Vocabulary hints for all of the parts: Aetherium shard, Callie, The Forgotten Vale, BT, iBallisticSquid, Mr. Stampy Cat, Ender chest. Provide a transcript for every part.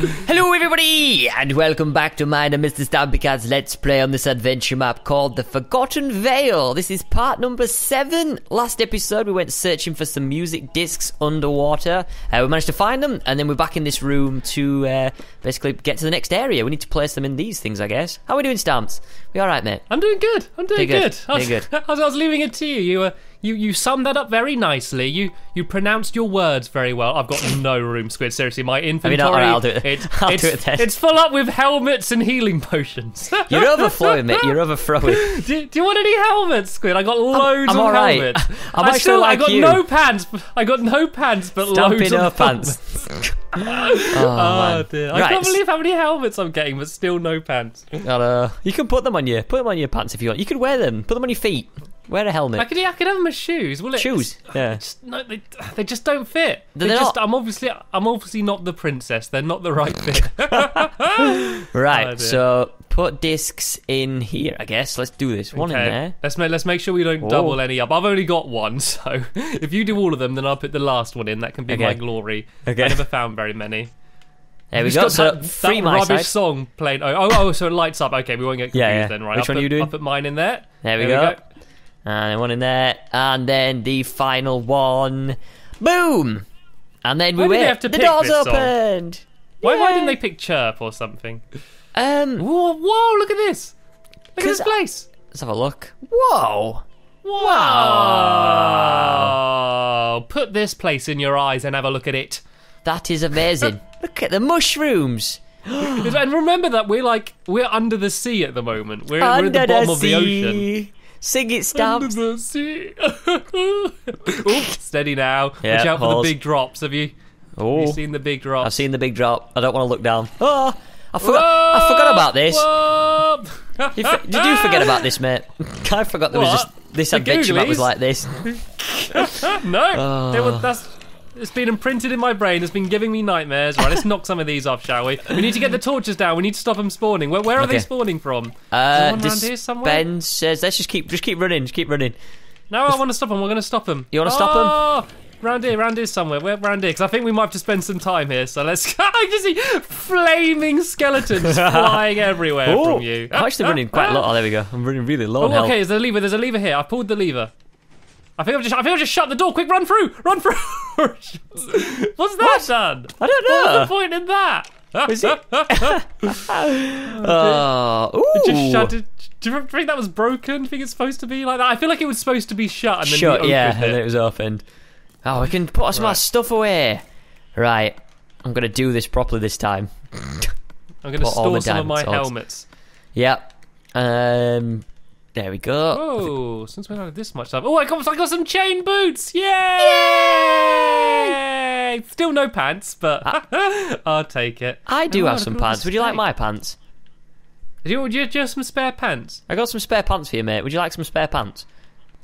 Hello everybody, and welcome back to mine and Mr. Stampy Cat's Let's Play on this adventure map called The Forgotten Vale. This is part number 7. Last episode we went searching for some music discs underwater. We managed to find them, and then we're back in this room to basically get to the next area. We need to place them in these things, I guess. How are we doing, Stamps? We alright, mate? I'm doing good, I'm doing good. I was leaving it to you, you summed that up very nicely. You pronounced your words very well. I've got no room, Squid. Seriously, my inventory. I mean, I'll do it. It's full up with helmets and healing potions. You're overflowing, mate. You're overflowing. Do you want any helmets, Squid? I got loads of helmets. Right. I got no pants, but loads of pants. Oh dear! I can't believe how many helmets I'm getting, but still no pants. You can put them on you. Put them on your pants if you want. You can wear them. Put them on your feet. Wear a helmet. I could have them as shoes. Will it? Shoes. Yeah. They just don't fit. I'm obviously not the princess. They're not the right fit. Right. Oh, so put discs in here, I guess. Let's do this. One in there. Let's make sure we don't double any up. I've only got one, so if you do all of them, then I'll put the last one in. That can be my glory. Okay. I never found very many. There we go. So that rubbish song played. Oh, so it lights up. Okay, we won't get confused then. Right. Which one are you doing? I'll put mine in there. There we go. And one in there, and then the final one. Boom! And then the doors opened. Why didn't they pick Chirp or something? Whoa! Look at this! Look at this place. Let's have a look. Whoa! Wow! Put this place in your eyes and have a look at it. That is amazing. Look at the mushrooms. And remember that we're under the sea at the moment. We're at the bottom of the ocean. Sing it, Stamps. Oops, steady now. Yeah, watch out for the big drops. Have you seen the big drop? I've seen the big drop. I don't want to look down. Oh, I forgot about this. Did you forget about this, mate? I forgot there was this adventure map was like this. It's been imprinted in my brain. It's been giving me nightmares. Right, let's knock some of these off, shall we? We need to get the torches down. We need to stop them spawning. Where are they spawning from? Ben says, let's just keep running. Just keep running. No, I want to stop them. We're going to stop them. You want to stop them? Round here somewhere. We're round here because I think we might have to spend some time here. So let's. I just see flaming skeletons flying everywhere from you. I'm actually running quite a lot. Oh, there we go. I'm running really low. Okay, there's a lever. There's a lever here. I pulled the lever. I think I've just shut the door. Quick, run through! Run through! What's that done? I don't know. What's the point in that? Is it? It just shut it. Do you think that was broken? Do you think it's supposed to be like that? I feel like it was supposed to be shut and then shut, and then it was opened. Oh, we can put some of our stuff away. Right, I'm gonna do this properly this time. I'm gonna store some of my helmets. Yep. There we go. Oh, since we're out of this much stuff. Oh, I got some chain boots! Yay! Yay! Still no pants, but I'll take it. I do have some pants. Would you like my pants? Do you have some spare pants? I got some spare pants for you, mate. Would you like some spare pants?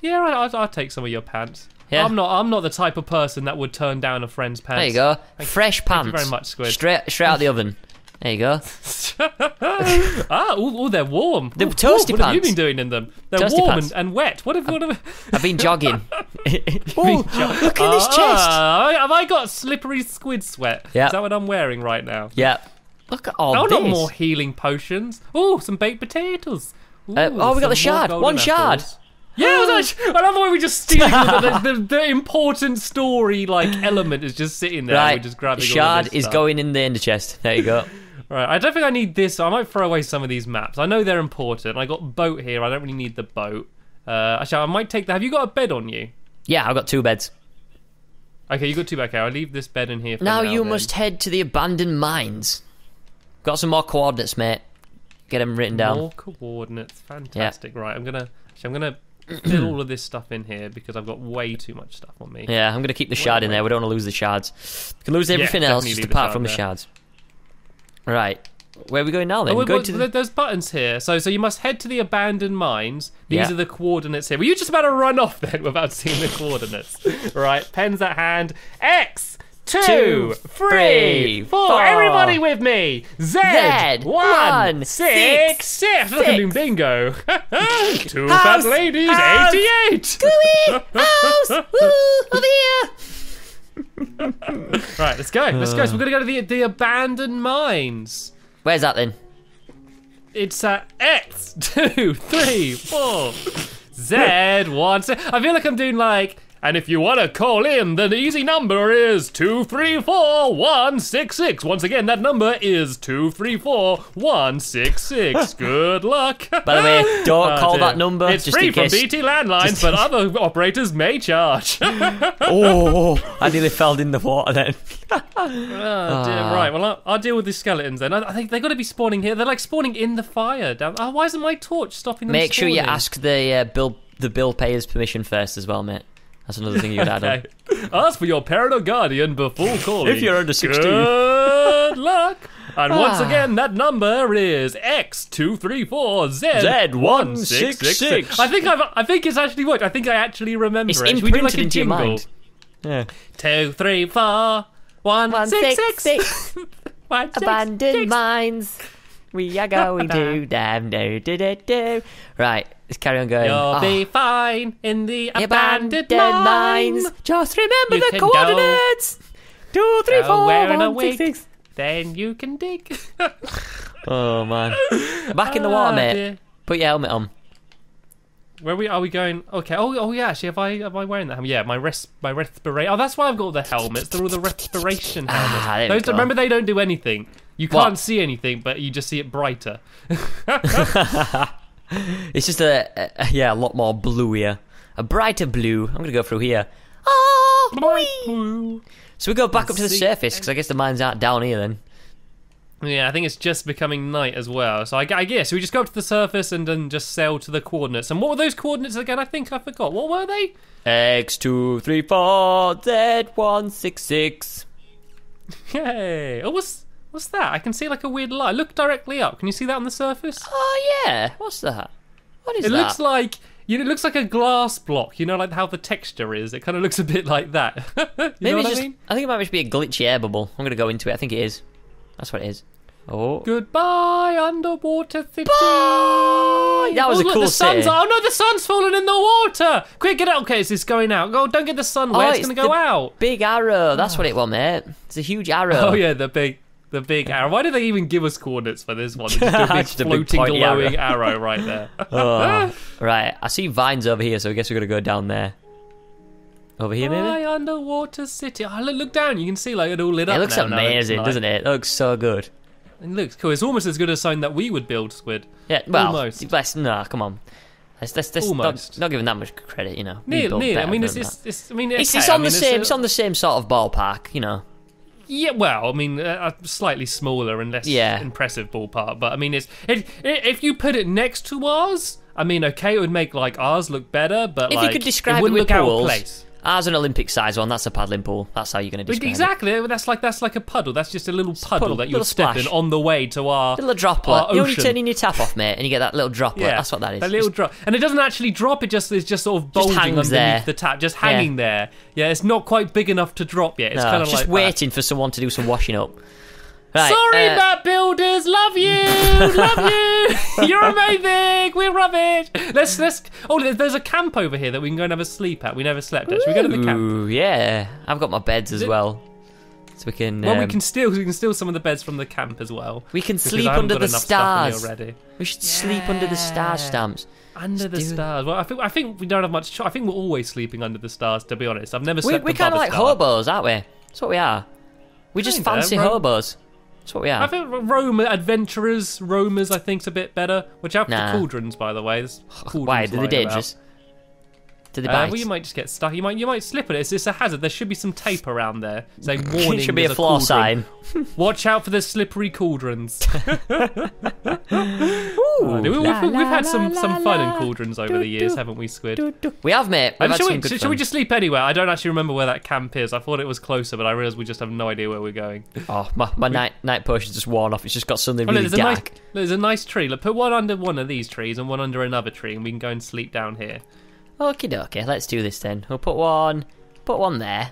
Yeah, I'll take some of your pants. Yeah. I'm not the type of person that would turn down a friend's pants. There you go. Fresh pants. Thank you very much, Squid. Straight out of the oven. There you go. They're warm. They're toasty pants. What have you been doing in them? They're toasty warm and wet. I've been jogging. Look at this chest. Have I got slippery squid sweat? Yep. Is that what I'm wearing right now? Yeah. Look at all this. Oh, not more healing potions. Oh, some baked potatoes. Ooh, we got the shard. One shard. Yeah, I love the way we just stealing the important story element is just sitting there. Right. And we're just grabbing shard all is stuff. Going in the ender chest. There you go. Right, I don't think I need this. I might throw away some of these maps. I know they're important. I got boat here. I don't really need the boat. Actually, I might take that. Have you got a bed on you? Yeah, I've got 2 beds. Okay, you got 2 back here. I'll leave this bed in here for now. You must head to the abandoned mines. Got some more coordinates, mate. Get them written down. More coordinates. Fantastic. Yeah. Right, I'm gonna fill all of this stuff in here because I've got way too much stuff on me. Yeah, I'm going to keep the shard in there. We don't want to lose the shards. We can lose everything else just apart from the shards. Right. Where are we going now then? There's buttons here. So you must head to the abandoned mines. These are the coordinates here. Were you just about to run off then without seeing the coordinates? Right. Pens at hand. X, 2, 3, 4. Everybody with me. Z 1, 6, 6. Look at doing bingo. 2 house, fat ladies. House, 88. Gooey, house. Woo, over here. Right, let's go. Let's go. So we're gonna go to the abandoned mines. Where's that then? It's at X, 2, 3, 4, Z1. So I feel like I'm doing like. And if you want to call in, then the easy number is 234-166. Once again, that number is 234-166. Good luck. By the way, don't call that number. It's just free from BT landlines, but other operators may charge. Oh, I nearly fell in the water then. Right, well, I'll deal with these skeletons then. I think they've got to be spawning here. They're like spawning in the fire. Oh, why isn't my torch stopping them spawning? Make sure you ask the bill payer's permission first as well, mate. That's another thing you'd add on. Ask for your parent or guardian before calling. If you're under 16. Good luck. And once again, that number is X234Z166. I think it's actually worked. I think I actually remember it. It's imprinted into your mind. Yeah. 234-166. Abandoned mines. We are going to damn do. Right. Let's carry on going. You'll be fine in the abandoned mines. Just remember the coordinates. 2, 3, 4, 1, 6, 6. Then you can dig. Oh man! Back in the water, mate. Dear. Put your helmet on. Are we going? Okay. Oh yeah. Actually, am I wearing that helmet? Yeah. My respiration. Oh, that's why I've got all the helmets. They're all the respiration helmets. Remember, they don't do anything. You can't see anything, but you just see it brighter. It's just a lot more bluier, a brighter blue. I'm gonna go through here. Oh, so we go back up to the surface because I guess the mines aren't down here then. Yeah, I think it's just becoming night as well. So I guess we just go up to the surface and then just sail to the coordinates. And what were those coordinates again? I think I forgot. What were they? X234Z166. Yay! Oh, what's that? I can see like a weird light. Look directly up. Can you see that on the surface? Oh yeah. What's that? What is that? It looks like a glass block. You know, like how the texture is. It kind of looks a bit like that. Maybe I think it might just be a glitchy air bubble. I'm gonna go into it. I think it is. That's what it is. Oh. Goodbye, underwater city. Bye. That was a cool city. Oh no, the sun's fallen in the water. Quick, get out. Okay, it's going out. Go, don't get the sun wet. It's gonna go out. Big arrow. That's what it was, mate. It's a huge arrow. Oh yeah, the big arrow. Why do they even give us coordinates for this one? It's just a big floating, glowing arrow right there. Right, I see vines over here, so I guess we're going to go down there. Over here, maybe? My underwater city. Oh, look down. You can see like it all lit up. It looks amazing, doesn't it? It looks so good. It looks cool. It's almost as good a sign that we would build, Squid. Yeah, well, almost. Nah, come on. That's not giving that much credit, you know. Nearly. I mean, it's on the same sort of ballpark, you know. Yeah, well, I mean, a slightly smaller and less impressive ballpark, but I mean, if you put it next to ours, I mean, okay, it would make like ours look better, but if you could describe it with pools, ours an Olympic-sized one. That's a paddling pool. That's how you're going to describe it. Exactly. That's like a puddle. That's just a little puddle that you're stepping on the way to our little droplet. You're only turning your tap off, mate, and you get that little droplet. Yeah, that's what that is. That little drop, and it doesn't actually drop. It just is just sort of bulging underneath the tap, just hanging there. Yeah, it's not quite big enough to drop yet. It's kind of like just waiting for someone to do some washing up. Right, sorry, Matt Builders, love you, love you. You're amazing. We're rubbish. Let's. Oh, there's a camp over here that we can go and have a sleep at. We never slept at. Should we go to the camp? Ooh, yeah. I've got my beds as well, so we can. Well, we can steal some of the beds from the camp as well. We can sleep under the stars. We should sleep under the stars, Stamps. Under the stars. Well, I think we don't have much choice. I think we're always sleeping under the stars. To be honest, I've never slept. We're kind of like hobos, aren't we? That's what we are. We just fancy hobos. That's what we are. I think roamers, I think, is a bit better. Watch out for the cauldrons, by the way. There's cauldrons. Why? Are they dangerous? Do they bite? Well, you might just get stuck. You might slip on it. It's a hazard. There should be some tape around there saying warning. It should be a floor sign. Watch out for the slippery cauldrons. We've had some fun in cauldrons over the years, haven't we, Squid? We have, mate. Should we just sleep anywhere? I don't actually remember where that camp is. I thought it was closer, but I realised we just have no idea where we're going. Oh, my night potion's just worn off. It's just got something really dark. There's a nice tree. Look, put one under one of these trees and one under another tree, and we can go and sleep down here. Okie dokie, let's do this then. We'll put one there.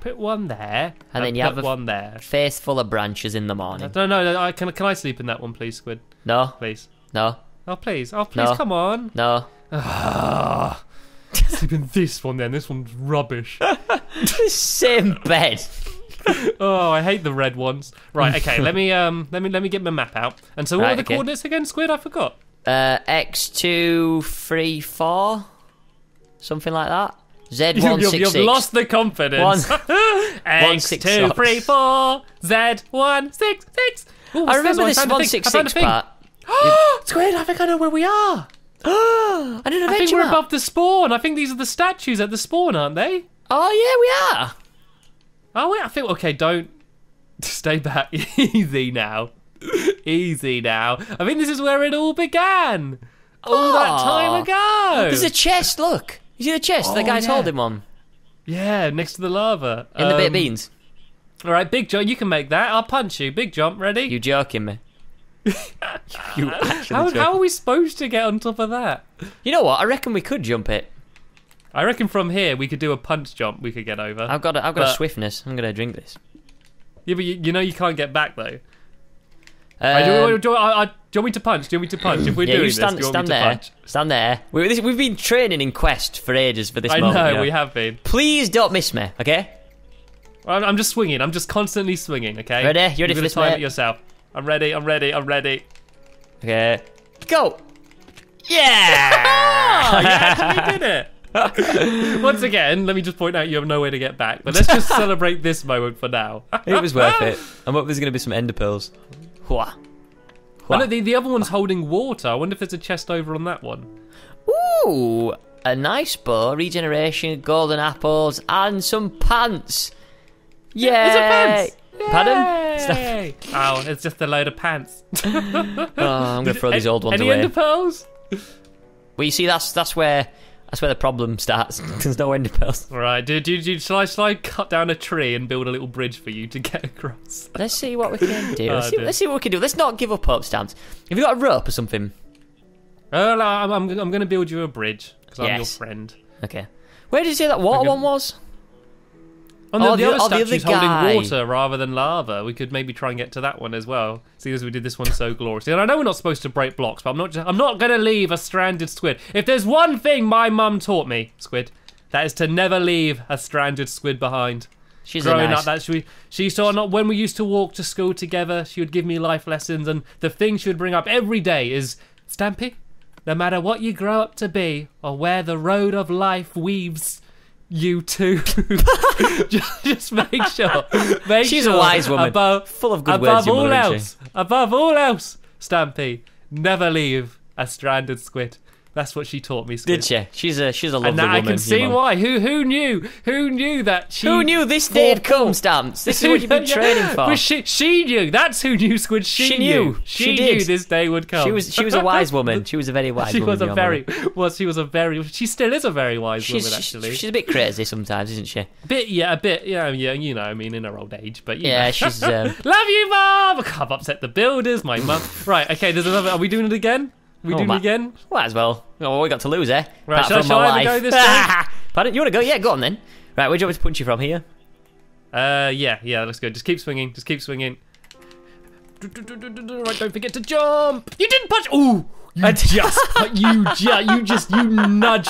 Put one there. And then you have a face full of branches in the morning. No, can I sleep in that one, please, Squid? No. Please. No. Oh, please. Oh, please, no. Come on. No. Sleep in this one then. This one's rubbish. Same bed. Oh, I hate the red ones. Right, okay, let me get my map out. And so what are the coordinates again, Squid? I forgot. X2, 3, 4, something like that. Z166. You've lost the confidence. X2, 3, 4, Z166. I remember this 166 part. Squid, I think I know where we are. I didn't think we're above the spawn. I think these are the statues at the spawn, aren't they? Oh yeah, we are. Oh wait, I think don't stay back. Easy now. Easy now. I mean, this is where it all began. All that time ago. There's a chest, look. You see the chest the guy's holding on? Yeah, next to the lava. In the bit of beans. Alright, Big John, you can make that. I'll punch you. Big John, ready? You're joking me. You actually how are we supposed to get on top of that? You know what? I reckon we could jump it. I reckon from here we could do a punch jump. We could get over. I've got a swiftness. I'm gonna drink this. Yeah, but you know you can't get back though. Do you want me to punch? Do you want me to punch? If we're doing this, do you want me to punch? Stand there. We've been training in Quest for ages for this moment. I know, we have been. Please don't miss me, okay? I'm just swinging. I'm just constantly swinging, okay? Ready? You're ready for this, mate? Time it yourself. I'm ready. I'm ready. I'm ready. Okay. Go. Yeah! You actually did it. Once again, let me just point out you have no way to get back. But let's just celebrate this moment for now. It was worth it. I hope there's going to be some ender pearls. Hua. Hua. Oh, no, the other one's holding water. I wonder if there's a chest over on that one. Ooh, a nice bow, regeneration, golden apples, and some pants. Yay. There's a pants. Yay. Pardon? Oh, it's just a load of pants. Oh, I'm going to throw these old ones away. Any ender pearls? Well, you see, that's where the problem starts. There's no ender pearls. Right, dude, shall I cut down a tree and build a little bridge for you to get across? Let's see what we can do. Let's see what we can do. Let's not give up hope, Stamps. Have you got a rope or something? Oh, no, I'm going to build you a bridge because I'm your friend. Okay. Where did you say that water one was? And then the other holding water rather than lava. We could maybe try and get to that one as well. See, as we did this one so gloriously. And I know we're not supposed to break blocks, but I'm not going to leave a stranded squid. If there's one thing my mum taught me, Squid, that is to never leave a stranded squid behind. She's growing up, that she saw when we used to walk to school together, she would give me life lessons, and the thing she would bring up every day is, Stampy, no matter what you grow up to be or where the road of life weaves, you too. just make sure. She's a wise woman. Above all else, Stampy, never leave a stranded squid. That's what she taught me, Squid. Did she? She's a lovely woman. And I can see why. Who knew that she... Who knew this day had come, Stamps? This is what you've been training for. But she knew. That's who knew, Squid. She knew. She knew this day would come. She was a wise woman. She was a very wise woman. She still is a very wise woman, actually. She's a bit crazy sometimes, isn't she? A bit, yeah, you know, I mean, in her old age, but yeah. She's... Love you, Mum! I've upset the builders, my mum. Right, okay, there's another... Are we doing it again? We do it again? Well, as well. Oh, we got to lose, eh? Right, shall I go this time? Pardon? You want to go? Yeah, go on then. Right, where do you want me to punch you from here? Yeah, that's good. Just keep swinging. Just keep swinging. Right, don't forget to jump. You didn't punch. Ooh, you nudged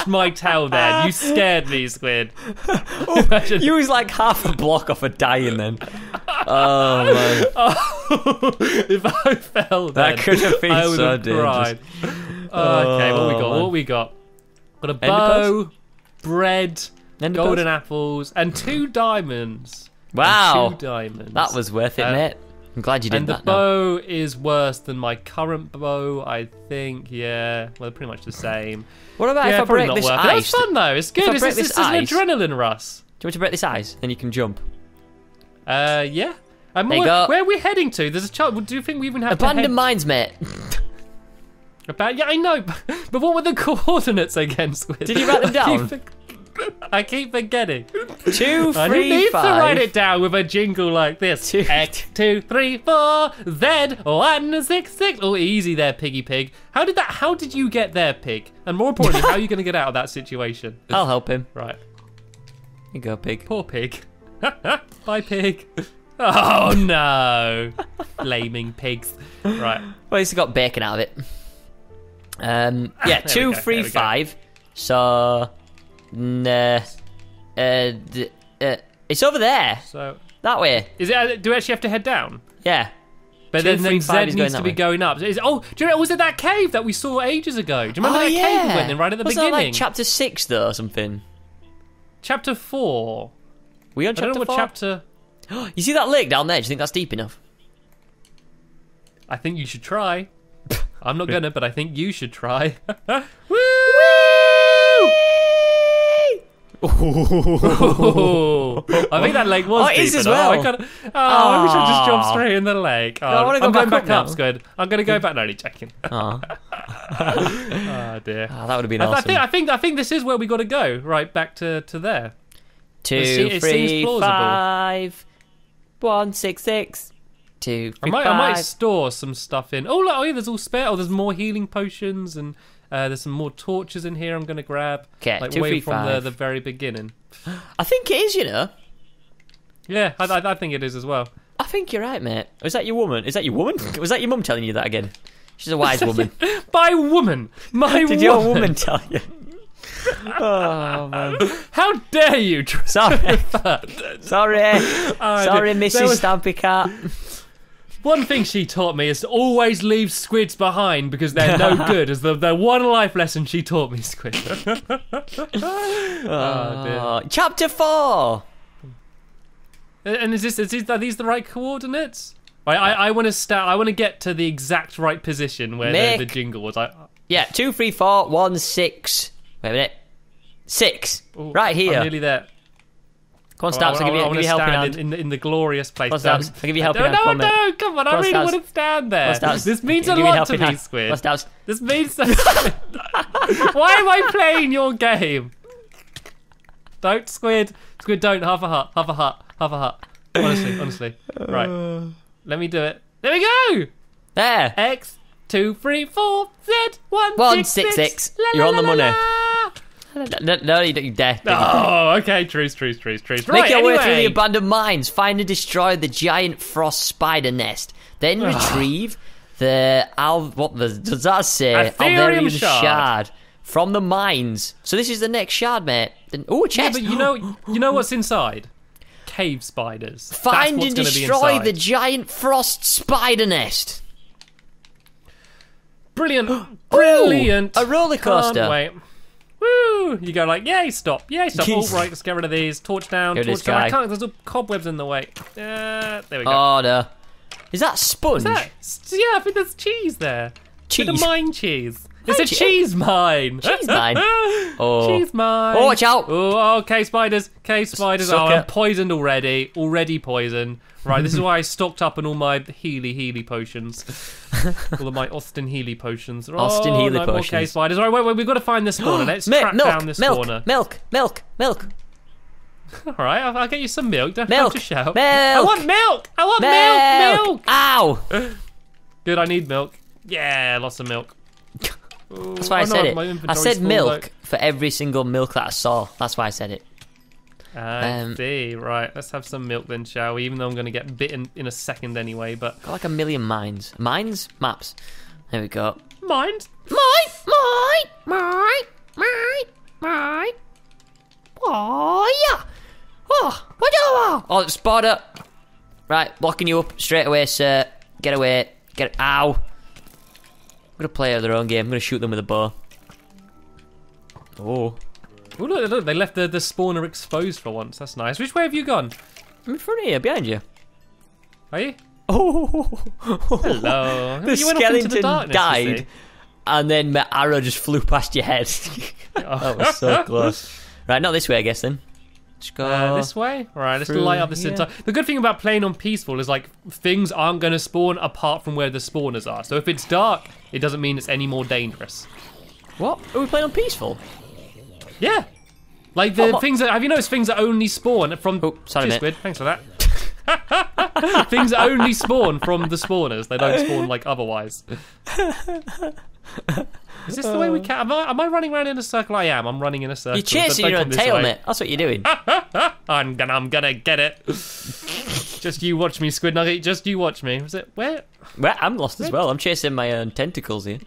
my tail there. You scared me, Squid. You was like half a block off of dying then. Oh man! Oh, if I fell, then, that could have been so dangerous. Okay, what we got? Got a bow, bread, golden apples, and 2 diamonds. Wow! 2 diamonds. That was worth it, mate. I'm glad you did that. And the bow is worse than my current bow, I think. Yeah, well, they're pretty much the same. What about if I break this ice? That's fun though. It's good. This is an adrenaline rush. Do you want to break this ice? Then you can jump. Yeah. Where are we heading to? There's a child. Do you think we even have abandoned mines, mate? Yeah, I know. But what were the coordinates again, Squid? Did you write them down? I keep forgetting. 2, 3, 5. Who needs to write it down with a jingle like this? 2, 3, 4, Z, 1, 6, 6. Oh, easy there, Piggy Pig. How did you get there, Pig? And more importantly, how are you going to get out of that situation? I'll help him. Right. You go, Pig. Poor Pig. Bye, Pig. Oh no, flaming pigs. Right. Well, at least I got bacon out of it. Yeah, 2, 3, 5. So, it's over there. So That way. Is it? Do we actually have to head down? Yeah. But then Zed needs to be going up. Oh, do you know, was it that cave that we saw ages ago? Do you remember that cave we went in right at the beginning? That like chapter 6 though or something? Chapter 4. We on chapter 4? Chapter... You see that lake down there? Do you think that's deep enough? I think you should try. I'm not gonna, but I think you should try. Woo! Oh, I think that lake was deep as well. I wish I just jumped straight in the lake. Oh, no, I'm going back up, Squid. I'm going to go back. No, only checking. Oh. Oh dear. Oh, that would have been awesome. I think this is where we got to go. Right back to there. 2, 3, 5, 1, 6, 6, 2, 3, I might store some stuff in. Oh, look, oh yeah, there's all spare. Oh, there's more healing potions and. There's some more torches in here I'm going to grab. Okay, like way from the very beginning. I think it is, you know. Yeah, I think it is as well. I think you're right, mate. Was that your woman? Is that your woman? Was that your mum telling you that again? She's a wise woman. By woman? My woman? Did your woman tell you? Oh, man. How dare you? Sorry. Sorry. Sorry, Mrs. Stampy Cat. One thing she taught me is to always leave squids behind because they're no good. Is the one life lesson she taught me, Squid. Oh, dear. Chapter 4. And are these the right coordinates? I want to start. I want to get to the exact right position where the jingle was. Yeah, 2, 3, 4, 1, 6. Wait a minute, 6. Ooh, right here. I'm nearly there. Come on, Stamps, I'll give you helping hand. In the glorious place. Come on, Stamps, I'll give you helping hand. No, come on, I really wouldn't stand there. This means a lot to me, Squid. This means... Why am I playing your game? Don't, Squid. Squid, don't. Half a heart, half a heart, half a heart. Honestly. Right. Let me do it. There we go! There. X, 2, 3, 4, Z, 1, 6, 6. You're on the money. No, you don't dare. Oh, okay, truce. Make your way through the abandoned mines. Find and destroy the giant frost spider nest. Then retrieve the... does that say? Aetherium shard. From the mines. So this is the next shard, mate. Oh, a chest. Yeah, but you know what's inside? Cave spiders. Find and destroy the giant frost spider nest. Brilliant. A roller coaster. Can't wait. Woo! You go like, yay, stop. All right, let's get rid of these. Torch down. I can't, there's all cobwebs in the way. There we go. Oh, no. Is that sponge? Yeah, I think there's cheese there. Cheese? It's a mine cheese. It's a cheese mine. Cheese mine? Oh. Cheese mine. Oh, watch out. Oh, okay, spiders. Oh, I'm poisoned already. Right, this is why I stocked up on all my Healy potions. All of my Austin Healy potions. Austin Healy potions. Okay, spiders. All right, wait, we've got to find this corner. Let's track down this corner. Milk. All right, I'll get you some milk. Don't have to shout. Milk. I want milk. Ow. Good, I need milk. Yeah, lots of milk. That's why I said it. I said milk for every single milk that I saw. That's why I said it. I see. Right, let's have some milk then, shall we? Even though I'm going to get bitten in a second anyway, but... Got like a million mines. Mines? Maps. There we go. Mines? Mine! Oh, yeah! Oh, spider! Right, blocking you up straight away, sir. Get away. Ow! I'm going to play their own game. I'm going to shoot them with a bow. Oh... Oh, look, they left the spawner exposed for once. That's nice. Which way have you gone? I'm in front of you, behind you. Are you? Oh! Hello. The skeleton died, and then my arrow just flew past your head. That was so close. Right, not this way, I guess, then. Let's go this way? Right, let's light up this entire... The good thing about playing on peaceful is, like, things aren't going to spawn apart from where the spawners are. So if it's dark, it doesn't mean it's any more dangerous. What? Are we playing on peaceful? Yeah, like the things that have you noticed? Things that only spawn from. Oh, sorry, Squid. Thanks for that. Things that only spawn from the spawners. They don't spawn like otherwise. Is this the way we can? Am I running around in a circle? I am. I'm running in a circle. You're chasing your own tail, mate. That's what you're doing. I'm gonna get it. Just you watch me, Squid Nugget. Just you watch me. Was it where? I'm lost as well. I'm chasing my own tentacles here.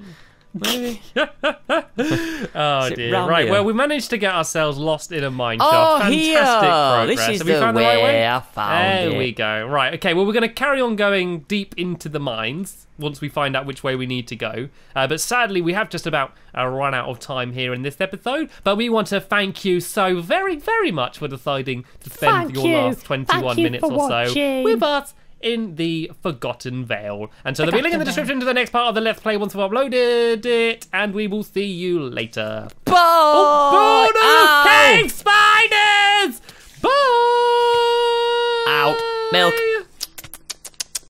Maybe. Oh dear. Right, here? Well, we managed to get ourselves lost in a mineshaft. Oh, fantastic progress. This is Have we found the right way? I found there it. We go. Right, okay, well, we're going to carry on going deep into the mines once we find out which way we need to go. But sadly, we have just about run out of time here in this episode. But we want to thank you so very, very much for deciding to spend last 21 minutes or so with us in the Forgotten Vale. And so there'll be a link in the description to the next part of the Let's Play once we've uploaded it, and we will see you later. Bye! Oh, bye!